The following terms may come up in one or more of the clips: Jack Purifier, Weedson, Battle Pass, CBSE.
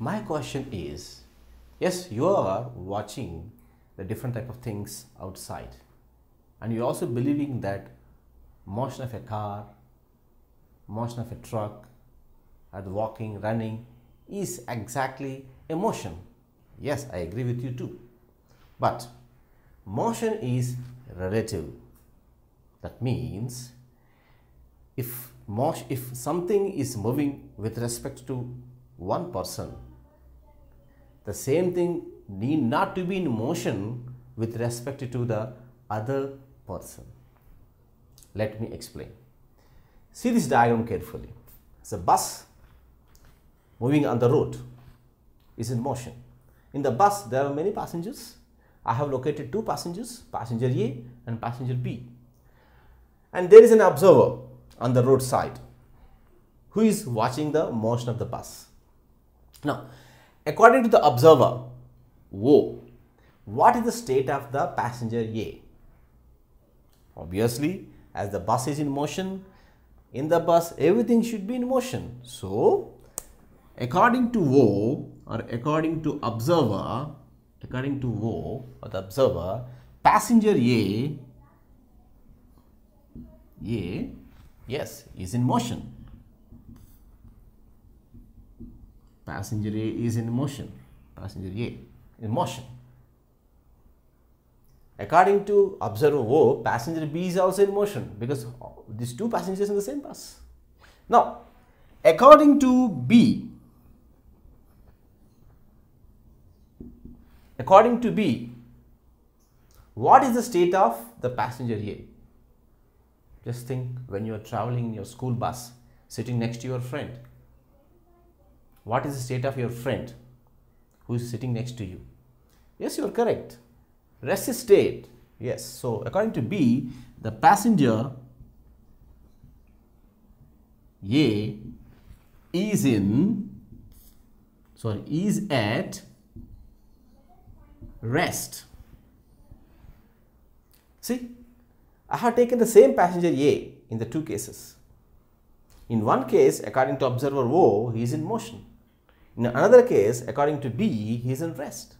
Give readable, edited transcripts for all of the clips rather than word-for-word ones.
My question is, yes, you are watching the different type of things outside, and you're also believing that motion of a car, motion of a truck, and walking, running is exactly a motion. Yes, I agree with you too. But motion is relative. That means if something is moving with respect to one person, the same thing need not to be in motion with respect to the other person. Let me explain. See this diagram carefully. It's a bus moving on the road, is in motion. In the bus, there are many passengers. I have located two passengers, passenger A and passenger B. And there is an observer on the roadside who is watching the motion of the bus. Now, according to the observer O, what is the state of the passenger A? Obviously, as the bus is in motion, in the bus everything should be in motion. So, according to O, or according to the observer, passenger A, yes, is in motion. Passenger A is in motion. Passenger A in motion. According to observer O, passenger B is also in motion because these two passengers in the same bus. Now, according to B, what is the state of the passenger A? Just think, when you are traveling in your school bus, sitting next to your friend, what is the state of your friend who is sitting next to you? Yes, you are correct. Rest is state. Yes. So, according to B, the passenger A is at rest. See, I have taken the same passenger A in the two cases. In one case, according to observer O, he is in motion. In another case, according to B, he is in rest.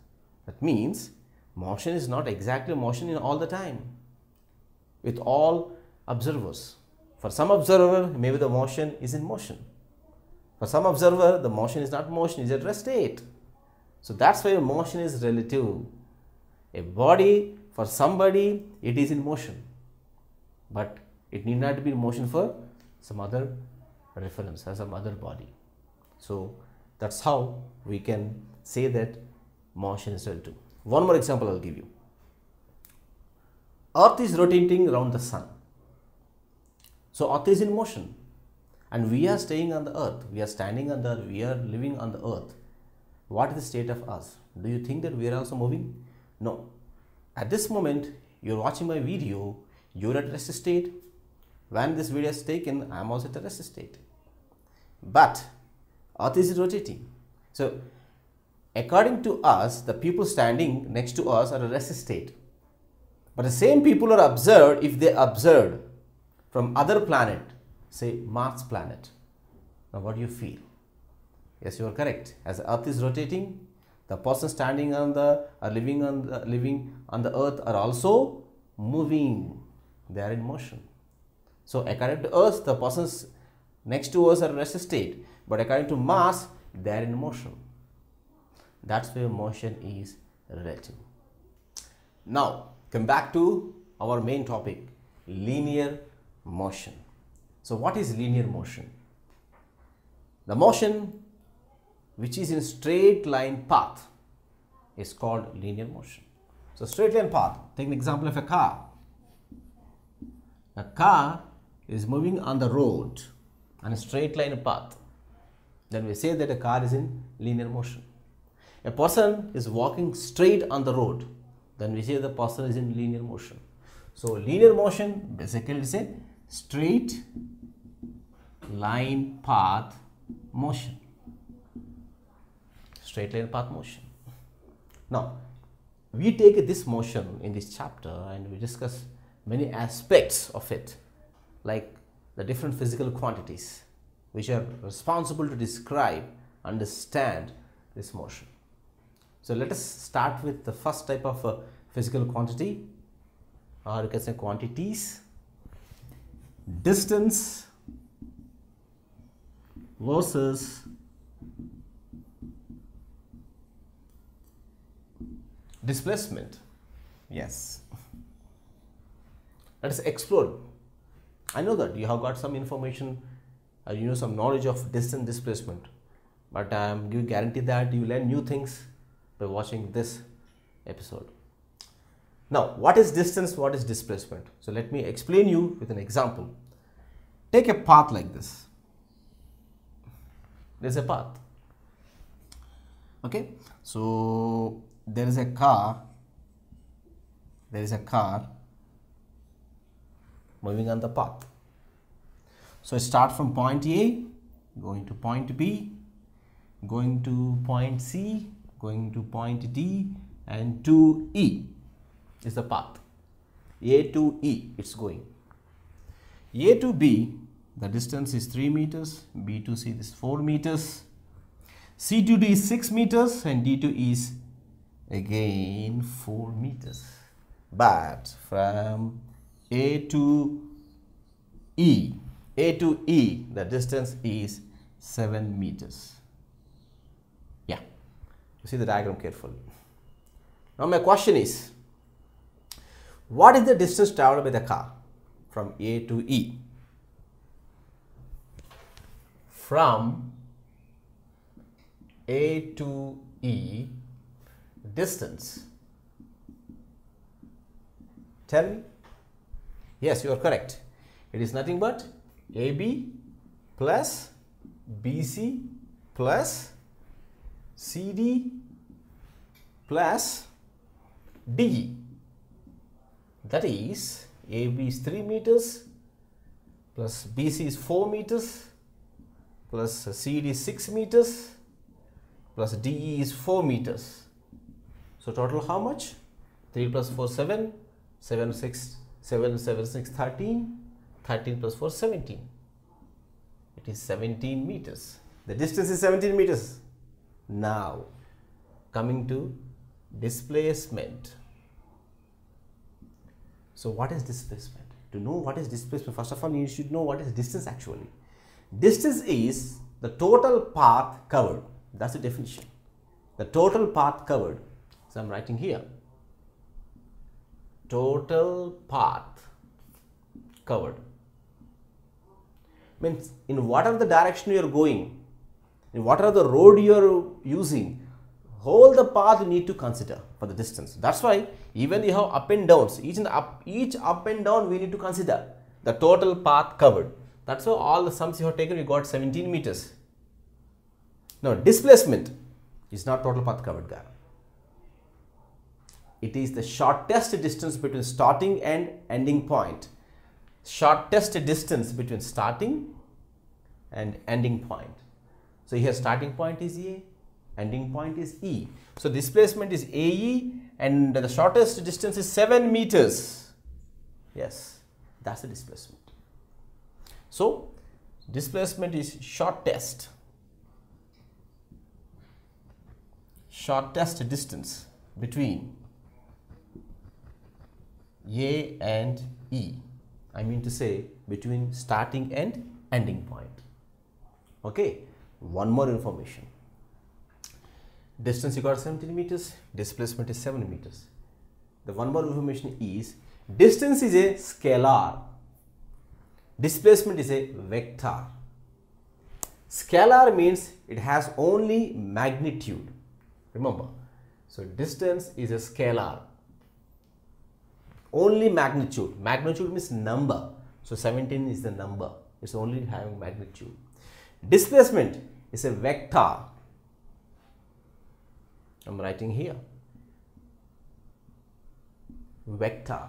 That means motion is not exactly motion in all the time with all observers. For some observer, maybe the motion is in motion. For some observer, the motion is not motion, it's at rest state. So that's why motion is relative. A body, for somebody, it is in motion, but it need not be in motion for some other reference or some other body. So that's how we can say that motion is relative. One more example I'll give you. Earth is rotating around the sun. So Earth is in motion, and we are staying on the earth. We are standing on the earth. We are living on the earth. What is the state of us? Do you think that we are also moving? No. At this moment, you are watching my video, you are at rest state. When this video is taken, I am also at rest state. But Earth is rotating. So, according to us, the people standing next to us are at rest state. But the same people are observed if they observed from other planet, say Mars planet. Now, what do you feel? Yes, you are correct. As the earth is rotating, the person standing on the or living on the earth are also moving. They are in motion. So according to Earth, the persons next to us are in rest state, but according to Mars, they are in motion. That's where motion is relative. Now come back to our main topic, linear motion. So what is linear motion? The motion which is in straight line path is called linear motion. So straight line path, take an example of a car. A car is moving on the road on a straight line path. Then we say that a car is in linear motion. A person is walking straight on the road. Then we say the person is in linear motion. So linear motion basically is a straight line path motion. Straight line path motion. Now, we take this motion in this chapter and we discuss many aspects of it, like the different physical quantities which are responsible to describe, understand this motion. So let us start with the first type of physical quantity, or you can say quantities: distance versus displacement. Yes, let us explore. I know that you have got some information, you know, some knowledge of distance, displacement, but I am guarantee that you learn new things by watching this episode. Now, what is distance? What is displacement? So let me explain you with an example. Take a path like this. There's a path. Okay, so there is a car. There is a car moving on the path. So I start from point A, going to point B, going to point C, going to point D, and to E is the path. A to E, it's going. A to B, the distance is 3 meters, B to C is 4 meters, C to D is 6 meters, and D to E is again 4 meters. But from A to E, the distance is 7 meters. Yeah, you see the diagram carefully. Now my question is, what is the distance traveled by the car from A to E? From A to E, distance. Tell me. Yes, you are correct. It is nothing but AB plus BC plus CD plus DE. That is, AB is 3 meters plus BC is 4 meters plus CD is 6 meters plus DE is 4 meters. So total how much? 3 plus 4, 7. 7 plus 6, 13. 13 plus 4, 17. It is 17 meters. The distance is 17 meters. Now, coming to displacement. So what is displacement? To know what is displacement, first of all, you should know what is distance actually. Distance is the total path covered. That's the definition. The total path covered. So I'm writing here. Total path covered means in what are the direction you are going, in what are the road you are using, whole the path you need to consider for the distance. That's why even you have up and downs, each up and down we need to consider the total path covered. That's why all the sums you have taken, you got 17 meters. Now displacement is not total path covered, guy. It is the shortest distance between starting and ending point. Shortest distance between starting and ending point. So here starting point is A, ending point is E. So displacement is AE and the shortest distance is 7 meters. Yes, that's the displacement. So displacement is shortest. Shortest distance between A and E, I mean to say between starting and ending point. Okay, one more information. Distance you got 17 meters, displacement is 7 meters. The one more information is distance is a scalar, displacement is a vector. Scalar means it has only magnitude, remember. So distance is a scalar. Only magnitude. Magnitude means number. So 17 is the number. It's only having magnitude. Displacement is a vector. I'm writing here. Vector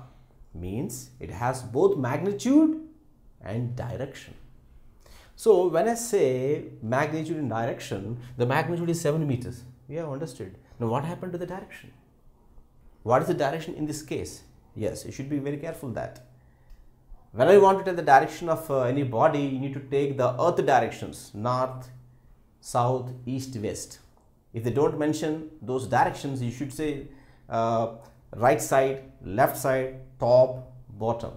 means it has both magnitude and direction. So when I say magnitude and direction, the magnitude is 7 meters. We have understood. Now what happened to the direction? What is the direction in this case? Yes, you should be very careful that whenever you want to take the direction of any body, you need to take the earth directions: north, south, east, west. If they don't mention those directions, you should say right side, left side, top, bottom,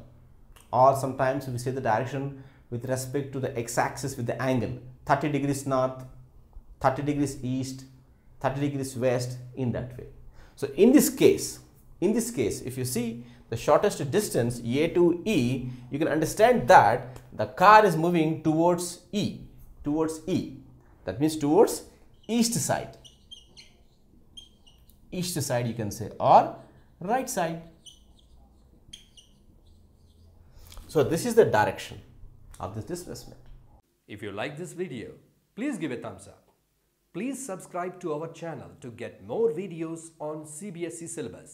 or sometimes we say the direction with respect to the x-axis with the angle, 30 degrees north, 30 degrees east, 30 degrees west, in that way. So in this case, if you see the shortest distance A to E, you can understand that the car is moving towards E, that means towards east side you can say, or right side. So this is the direction of this displacement. If you like this video, please give a thumbs up. Please subscribe to our channel to get more videos on CBSE syllabus.